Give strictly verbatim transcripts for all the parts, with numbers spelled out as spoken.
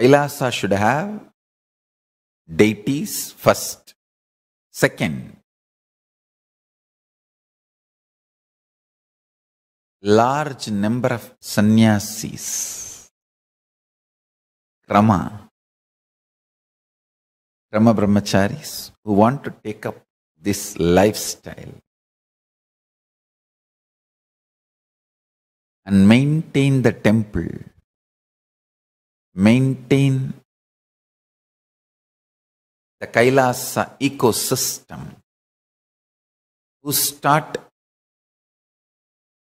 Kailasa should have deities first. Second, large number of sannyasis. Krama. Krama Brahmacharis who want to take up this lifestyle and maintain the temple, maintain the Kailasa ecosystem, who start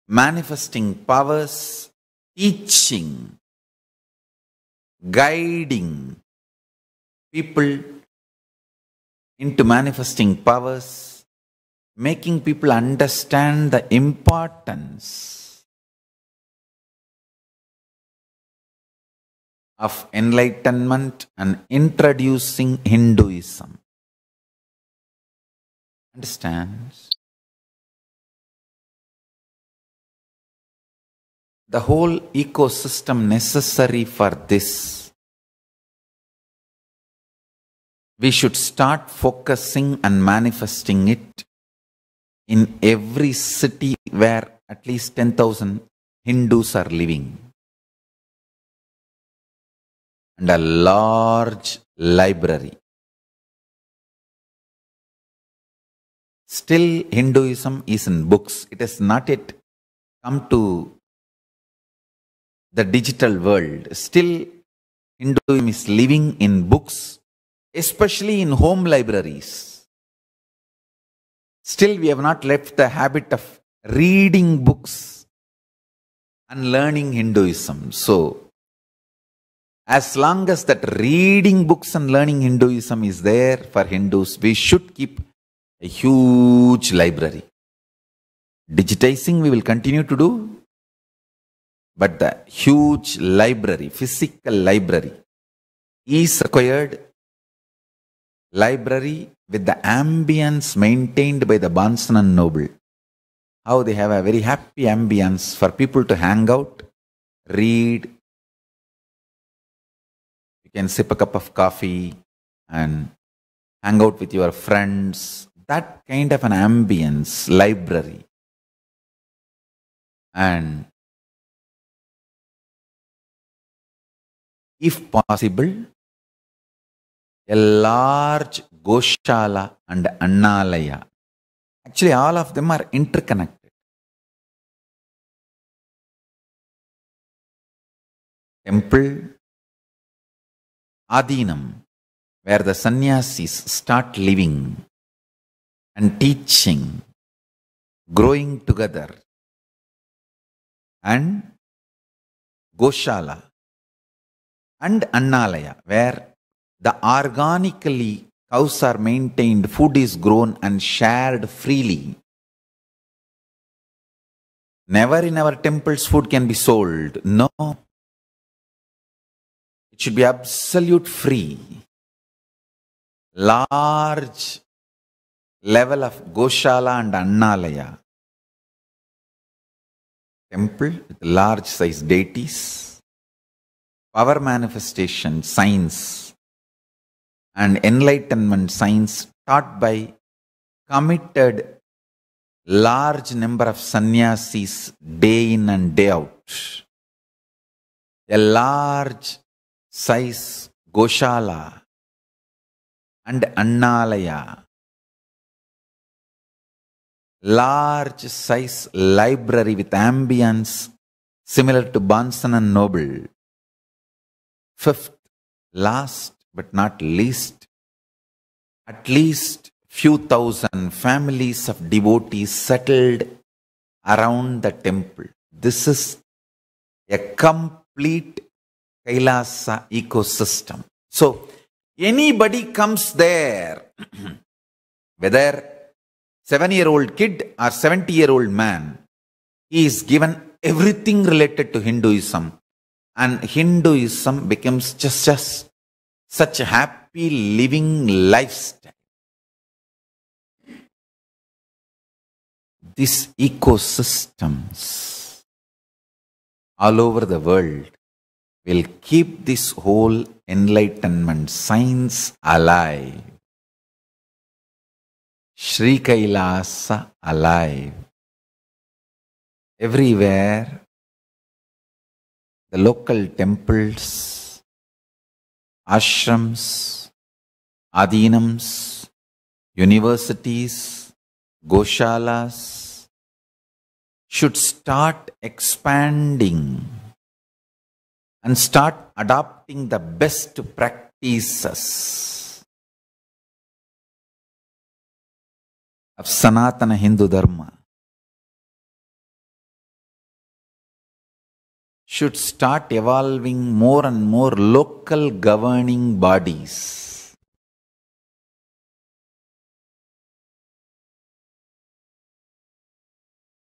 manifesting powers, teaching, guiding people into manifesting powers, making people understand the importance of enlightenment and introducing Hinduism. Understands? The whole ecosystem necessary for this. We should start focusing and manifesting it in every city where at least ten thousand Hindus are living. And a large library. Still, Hinduism is in books. It has not yet come to the digital world. Still, Hinduism is living in books, especially in home libraries. Still, we have not left the habit of reading books and learning Hinduism. So, as long as that reading books and learning Hinduism is there for Hindus, we should keep a huge library. Digitizing we will continue to do, but the huge library, physical library is required. Library with the ambience maintained by the Barnes and Noble. How they have a very happy ambience for people to hang out, read. You can sip a cup of coffee and hang out with your friends. That kind of an ambience, library. And if possible, a large Goshala and Annalaya. Actually, all of them are interconnected. Temple, Adinam, where the sannyasis start living and teaching, growing together, and Goshala and Annalaya, where the organically cows are maintained, food is grown and shared freely. Never in our temples food can be sold. No. It should be absolute free. Large level of Goshala and Annalaya. Temple with large size deities. Power manifestation, science and enlightenment science taught by committed large number of sannyasis day in and day out. A large size Goshala and Annalaya. Large size library with ambience similar to Barnes and Noble. Fifth, last but not least, at least few thousand families of devotees settled around the temple. This is a complete Kailasa ecosystem. So, anybody comes there, whether seven-year-old kid or seventy-year-old man, he is given everything related to Hinduism. And Hinduism becomes just, just such a happy living lifestyle. These ecosystems all over the world will keep this whole enlightenment science alive. Sri Kailasa alive. Everywhere, the local temples, ashrams, adinams, universities, goshalas should start expanding and start adopting the best practices of Sanatana Hindu Dharma. Should start evolving more and more local governing bodies.